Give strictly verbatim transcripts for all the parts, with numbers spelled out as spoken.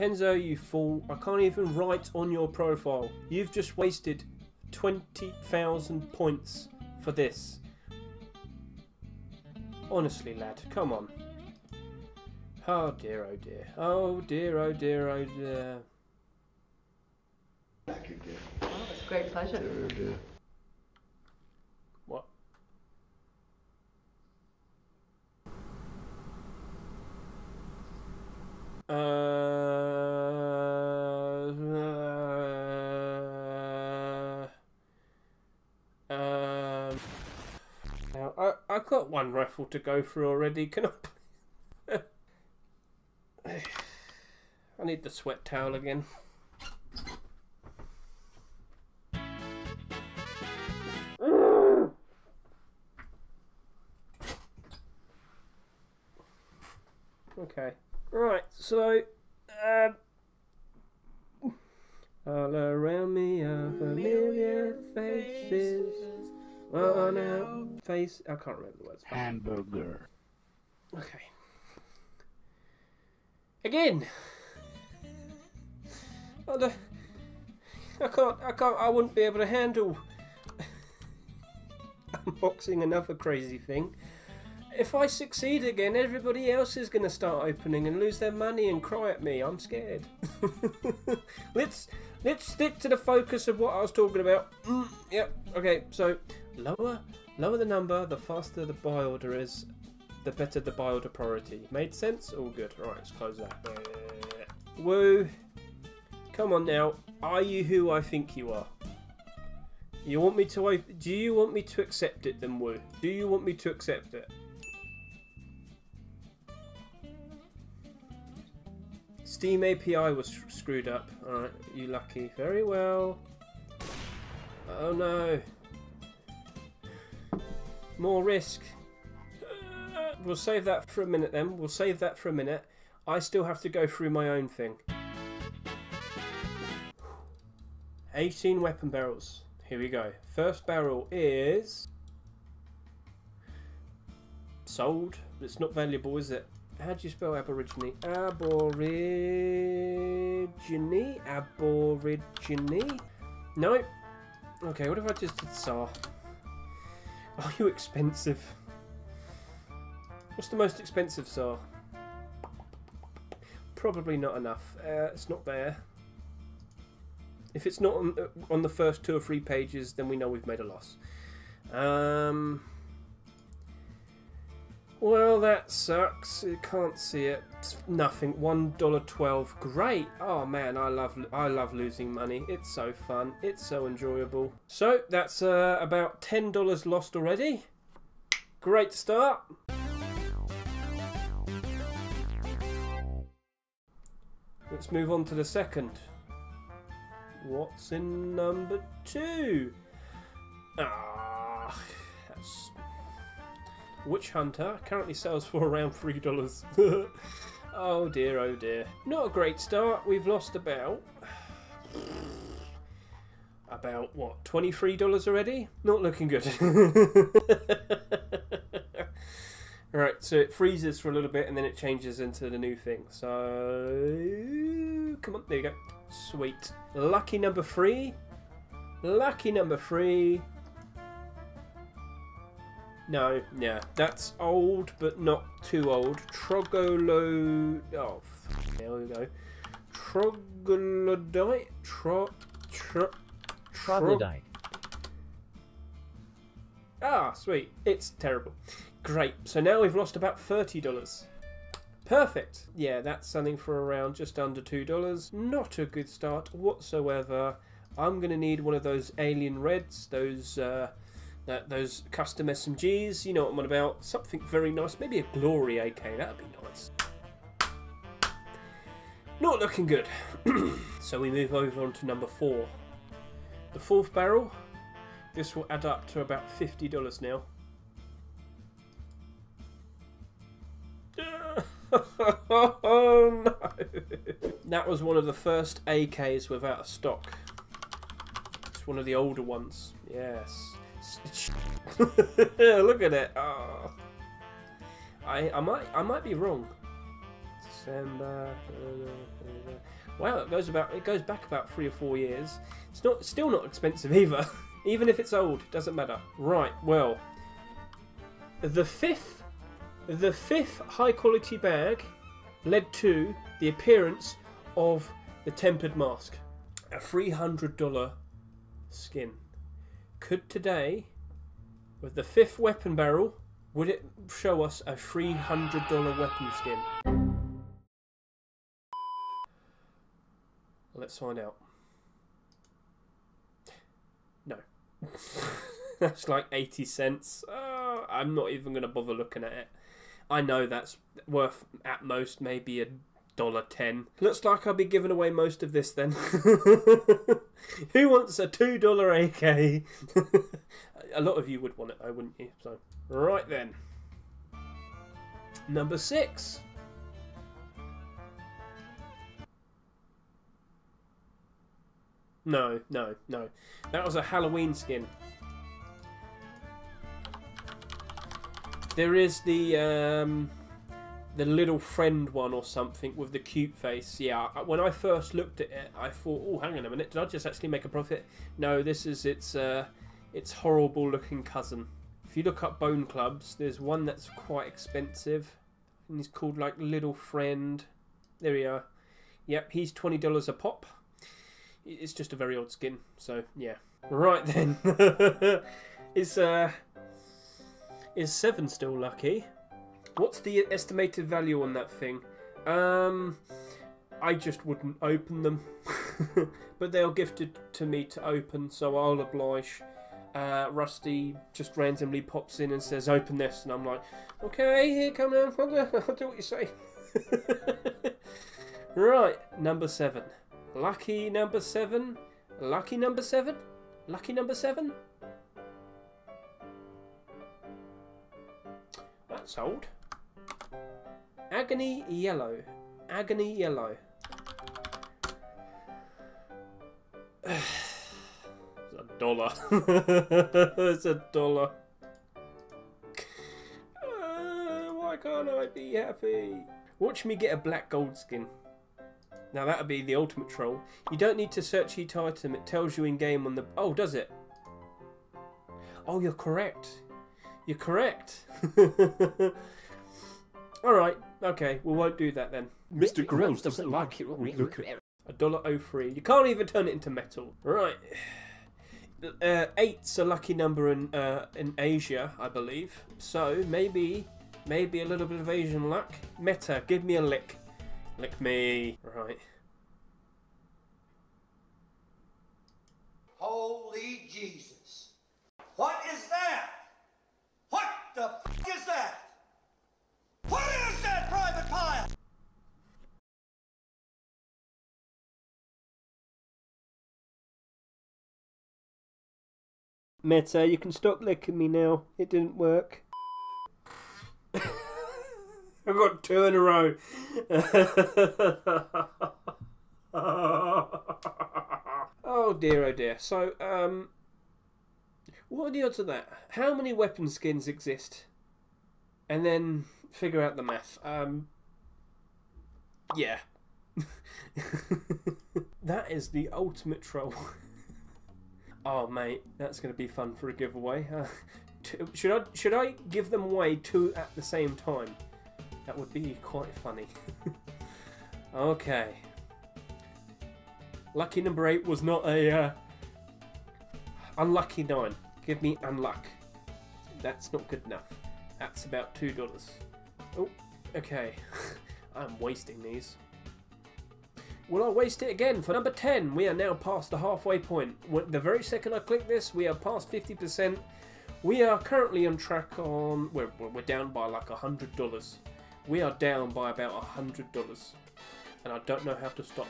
Henzo, you fool. I can't even write on your profile. You've just wasted twenty thousand points for this. Honestly, lad, come on. Oh dear, oh dear. Oh dear, oh dear, oh dear. Back again. Well, it's a great pleasure. Dear, oh dear. What? Uh, uh, um, now I I've got one raffle to go through already. Can I? I need the sweat towel again. Okay. Right, so, um, all around me are familiar faces, on our face, I can't remember the words. Hamburger. Okay. Again! I don't, I can't, I can't, I wouldn't be able to handle unboxing another crazy thing. If I succeed again, everybody else is going to start opening and lose their money and cry at me. I'm scared. let's let's stick to the focus of what I was talking about. Mm, yep. Okay. So lower lower the number, the faster the buy order is, the better the buy order priority. Made sense? All good. All right. Let's close that. Uh, woo! Come on now. Are you who I think you are? You want me to open? Do you want me to accept it? Then woo. Do you want me to accept it? Steam A P I was screwed up. Alright, you lucky. Very well. Oh no. More risk. We'll save that for a minute then. We'll save that for a minute. I still have to go through my own thing. eighteen weapon barrels. Here we go. First barrel is... sold. It's not valuable, is it? How do you spell aborigine? Aborigine? Aborigine? No. Okay, what if I just did S A R? Are you expensive? What's the most expensive S A R? Probably not enough. Uh, it's not there. If it's not on, on the first two or three pages, then we know we've made a loss. Um... Well, that sucks. You can't see it. It's nothing. one dollar twelve. Great. Oh man, I love I love losing money. It's so fun. It's so enjoyable. So that's uh, about ten dollars lost already. Great start. Let's move on to the second. What's in number two? Ah, that's. Witch Hunter currently sells for around three dollars. Oh dear, oh dear. Not a great start. We've lost about about what, twenty-three dollars already? Not looking good. Alright, so it freezes for a little bit and then it changes into the new thing. So come on, there you go. Sweet. Lucky number three. Lucky number three. No, yeah, that's old, but not too old. Trogolo... Oh, there we go. Troglodyte? Tro... Tro... Troglodyte. Ah, sweet. It's terrible. Great. So now we've lost about thirty dollars. Perfect. Yeah, that's something for around just under two dollars. Not a good start whatsoever. I'm going to need one of those alien reds, those... Uh, Uh, those custom S M Gs, you know what I'm on about. Something very nice, maybe a Glory A K, that'd be nice. Not looking good. So we move over on to number four. The fourth barrel, this will add up to about fifty dollars now. Oh no! That was one of the first A Ks without a stock. It's one of the older ones, yes. Look at it. Oh. I I might I might be wrong. December. Wow, that goes about. It goes back about three or four years. It's not still not expensive either, even if it's old. Doesn't matter. Right. Well, the fifth, the fifth high-quality bag led to the appearance of the Tempered Mask, a three hundred dollar skin. Could today, with the fifth weapon barrel, would it show us a three hundred dollar weapon skin? Let's find out. No. That's like eighty cents. Oh, I'm not even going to bother looking at it. I know that's worth at most maybe a dollar ten. Looks like I'll be giving away most of this then. Who wants a two dollar A K? A lot of you would want it, I wouldn't you? So, right then. Number six. No, no, no. That was a Halloween skin. There is the um, the little friend one or something with the cute face. Yeah, when I first looked at it, I thought, oh, hang on a minute, did I just actually make a profit? No, this is its uh, its horrible looking cousin. If you look up Bone Clubs, there's one that's quite expensive, and he's called like Little Friend. There we are. Yep, he's twenty dollars a pop. It's just a very odd skin. So yeah, right then. It's uh. Is seven still lucky? What's the estimated value on that thing? Um, I just wouldn't open them. But they're gifted to me to open, so I'll oblige. Uh, Rusty just randomly pops in and says, open this. And I'm like, okay, here, come on, I'll do what you say. Right, number seven. Lucky number seven. Lucky number seven. Lucky number seven. That's old. Agony Yellow. Agony Yellow. It's a dollar. It's a dollar. Uh, why can't I be happy? Watch me get a black gold skin. Now that'll be the ultimate troll. You don't need to search each item. It tells you in game on the... Oh, does it? Oh, you're correct. You're correct. Alright, okay, we won't do that then. Mister Gross doesn't like it when we look at it. a dollar oh three. You can't even turn it into metal. Right. Uh, eight's a lucky number in uh, in Asia, I believe. So maybe maybe a little bit of Asian luck. Meta, give me a lick. Lick me. Right. Holy Jesus. What is that? What the f*** is that? What is that, Private Pile? Meta, you can stop licking me now. It didn't work. I've got two in a row. Oh dear, oh dear. So, um... what are the odds of that? How many weapon skins exist? And then figure out the math. Um, yeah. That is the ultimate troll. Oh, mate, that's going to be fun for a giveaway. Uh, should I should I give them away two at the same time? That would be quite funny. Okay. Lucky number eight was not a... Uh, unlucky nine. Give me unluck. That's not good enough. That's about two dollars. Oh, okay. I'm wasting these. Will I waste it again for number ten? We are now past the halfway point. The very second I click this, we are past fifty percent. We are currently on track on. We're we're down by like a hundred dollars. We are down by about a hundred dollars, and I don't know how to stop.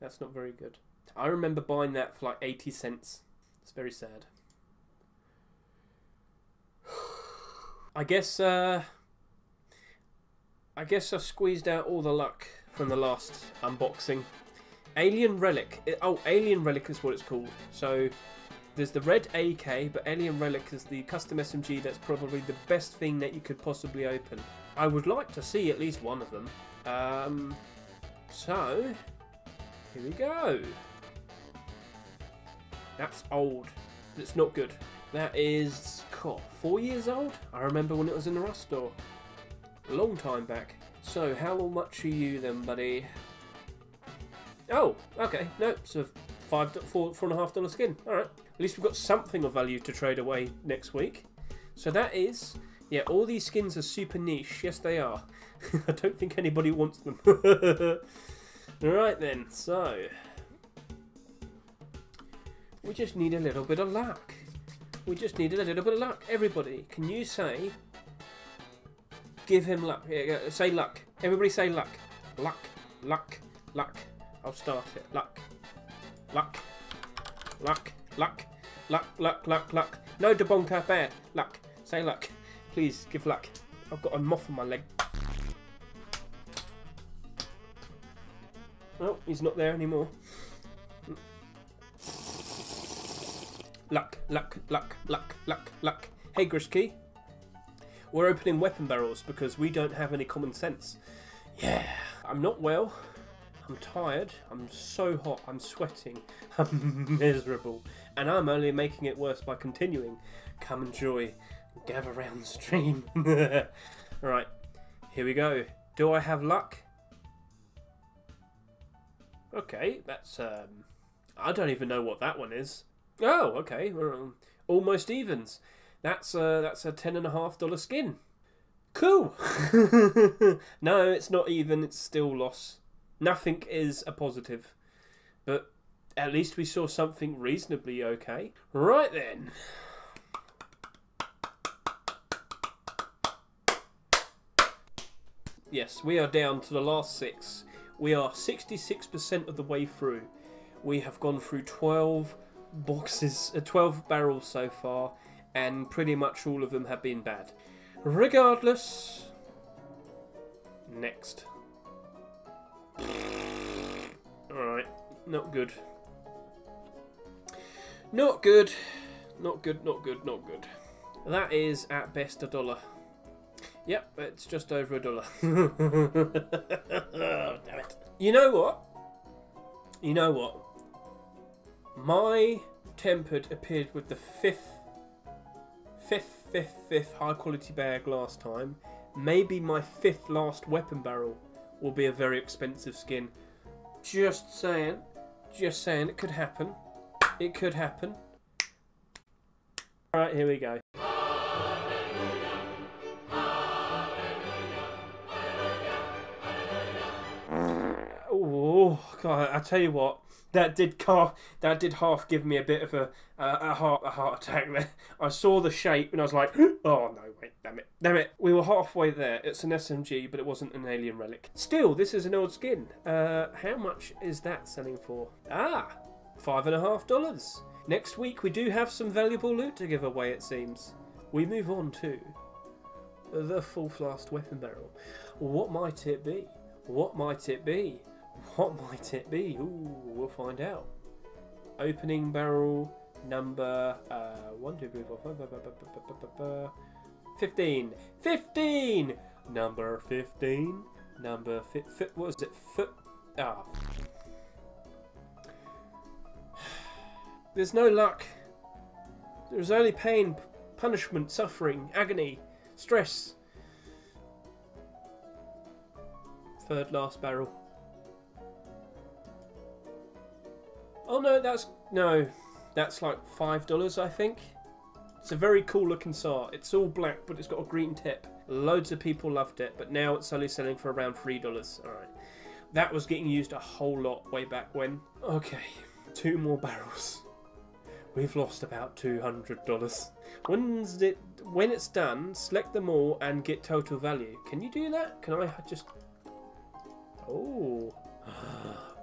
That's not very good. I remember buying that for like eighty cents. It's very sad. I guess, uh... I guess I squeezed out all the luck from the last unboxing. Alien Relic. Oh, Alien Relic is what it's called. So, There's the red A K, but Alien Relic is the custom S M G that's probably the best thing that you could possibly open. I would like to see at least one of them. Um, so, here we go. That's old. It's not good. That is, God, four years old? I remember when it was in the Rust store. A long time back. So, how much are you then, buddy? Oh, okay. No, so five, four, four and a half dollar skin. All right. At least we've got something of value to trade away next week. So that is, yeah, all these skins are super niche. Yes, they are. I don't think anybody wants them. All right then. So we just need a little bit of luck. We just needed a little bit of luck. Everybody, can you say? Give him luck. Yeah, say luck. Everybody say luck. Luck. Luck. Luck. I'll start it. Luck. Luck. Luck. Luck. Luck. Luck. Luck. Luck. No debonker. Bad. Luck. Say luck. Please give luck. I've got a moth on my leg. Oh, he's not there anymore. Luck. Luck. Luck. Luck. Luck. Luck. Hey, Grishkey. We're opening weapon barrels because we don't have any common sense. Yeah. I'm not well. I'm tired. I'm so hot. I'm sweating. I'm miserable. And I'm only making it worse by continuing. Come enjoy. Gather round stream. Alright. Here we go. Do I have luck? Okay. That's, um... I don't even know what that one is. Oh, okay. We're um, almost evens. That's a, that's a ten and a half dollar skin. Cool. No, it's not even. It's still loss. Nothing is a positive. But at least we saw something reasonably okay. Right then. Yes, we are down to the last six. We are sixty-six percent of the way through. We have gone through twelve boxes, uh, twelve barrels so far. And pretty much all of them have been bad. Regardless, next. Alright, not good. Not good. Not good, not good, not good. That is at best a dollar. Yep, it's just over a dollar. Oh, damn it. You know what? You know what? My Tempered appeared with the fifth Fifth, fifth, fifth high quality bag last time. Maybe my fifth last weapon barrel will be a very expensive skin. Just saying. Just saying. It could happen. It could happen. Alright, here we go. Oh, God, I tell you what. That did half. That did half give me a bit of a uh, a heart a heart attack. There, I saw the shape and I was like, "Oh no, wait, damn it, damn it!" We were halfway there. It's an S M G, but it wasn't an Alien Relic. Still, this is an old skin. Uh, how much is that selling for? Ah, five and a half dollars. Next week we do have some valuable loot to give away. It seems we move on to the fourth last weapon barrel. What might it be? What might it be? What might it be? Ooh, we'll find out. Opening barrel number uh, one, two, three, four, five, fifteen. fifteen! Number fifteen. Number fi fi what was it? Foot. Ah. There's no luck. There's only pain, punishment, suffering, agony, stress. Third last barrel. Oh no, that's, no, that's like five dollars I think. It's a very cool looking S A R. It's all black, but it's got a green tip. Loads of people loved it, but now it's only selling for around three dollars. All right. That was getting used a whole lot way back when. Okay, two more barrels. We've lost about two hundred dollars. When's it, when it's done, select them all and get total value. Can you do that? Can I just, oh.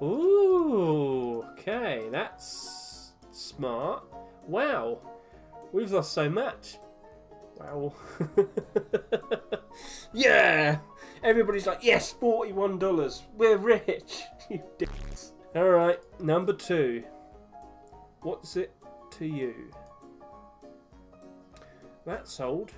Ooh, okay, that's smart. Wow, we've lost so much. Wow. Yeah, everybody's like, yes, forty-one dollars. We're rich. You dicks. All right, number two. What's it to you. That's sold,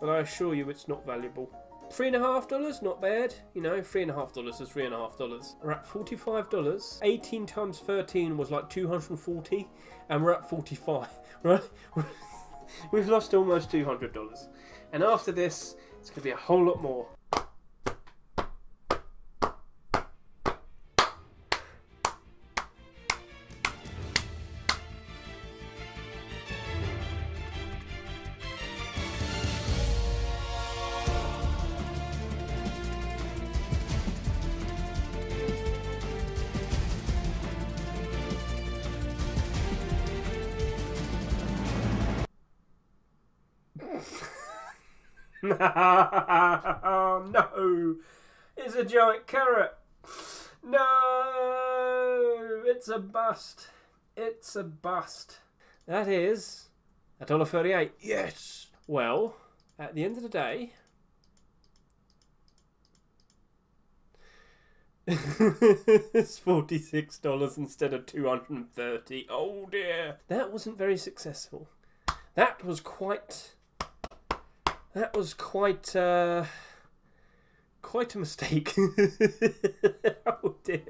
but I assure you it's not valuable. Three and a half dollars, not bad. You know, three and a half dollars is three and a half dollars. We're at forty-five dollars. Eighteen times thirteen was like two hundred and forty, and we're at forty-five. Right? We've lost almost two hundred dollars, and after this, it's gonna be a whole lot more. Oh, no, it's a giant carrot. No, it's a bust. It's a bust. That is a dollar thirty-eight. Yes. Well, at the end of the day, it's forty-six dollars instead of two hundred and thirty. Oh dear. That wasn't very successful. That was quite. That was quite, uh, quite a mistake. Oh dear.